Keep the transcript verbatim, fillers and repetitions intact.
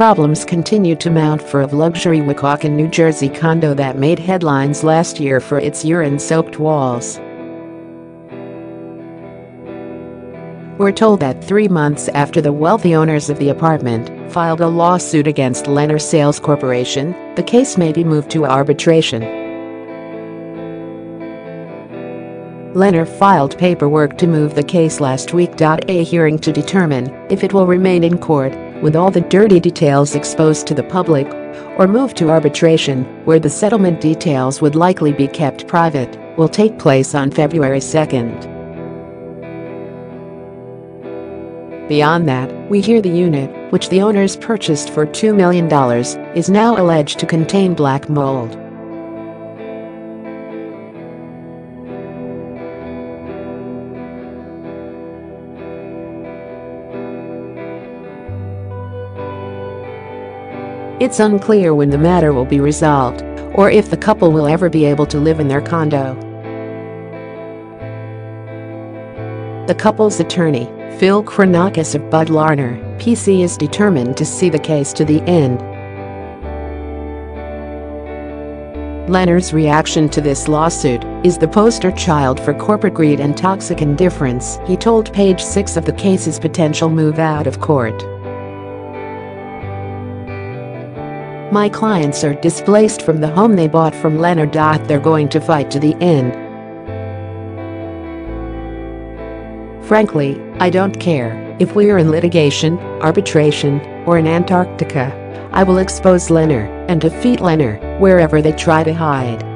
Problems continue to mount for a luxury Weehawken, New Jersey condo that made headlines last year for its urine-soaked walls. We're told that three months after the wealthy owners of the apartment filed a lawsuit against Lennar Sales Corporation, the case may be moved to arbitration. Lennar filed paperwork to move the case last week. A hearing to determine if it will remain in court, with all the dirty details exposed to the public, or move to arbitration, where the settlement details would likely be kept private, will take place on February second. Beyond that, we hear the unit, which the owners purchased for two million dollars, is now alleged to contain black mold. It's unclear when the matter will be resolved, or if the couple will ever be able to live in their condo. The couple's attorney, Phil Chronakis of Bud Larner, P C, is determined to see the case to the end. Lennar's reaction to this lawsuit is the poster child for corporate greed and toxic indifference. He told Page Six of the case's potential move out of court. "My clients are displaced from the home they bought from Lennar. They're going to fight to the end. Frankly, I don't care if we are in litigation, arbitration, or in Antarctica. I will expose Lennar and defeat Lennar wherever they try to hide."